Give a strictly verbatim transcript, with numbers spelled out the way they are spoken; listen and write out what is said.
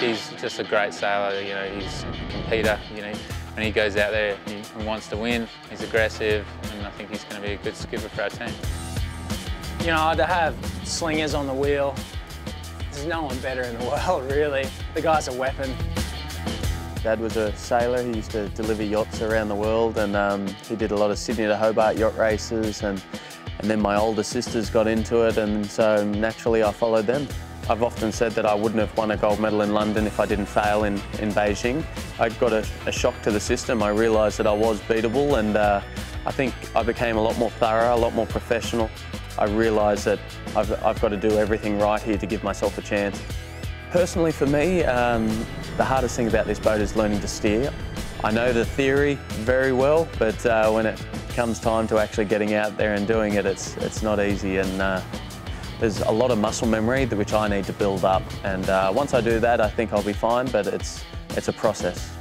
He's just a great sailor, you know, he's a competitor, you know. When he goes out there, he wants to win, he's aggressive, and I think he's going to be a good skipper for our team. You know, to have slingers on the wheel, there's no one better in the world, really. The guy's a weapon. Dad was a sailor. He used to deliver yachts around the world, and um, he did a lot of Sydney to Hobart yacht races, and, and then my older sisters got into it, and so naturally I followed them. I've often said that I wouldn't have won a gold medal in London if I didn't fail in, in Beijing. I got a, a shock to the system. I realised that I was beatable, and uh, I think I became a lot more thorough, a lot more professional. I realised that I've, I've got to do everything right here to give myself a chance. Personally for me, um, the hardest thing about this boat is learning to steer. I know the theory very well, but uh, when it comes time to actually getting out there and doing it, it's, it's not easy. And, uh, There's a lot of muscle memory which I need to build up, and uh, once I do that I think I'll be fine, but it's, it's a process.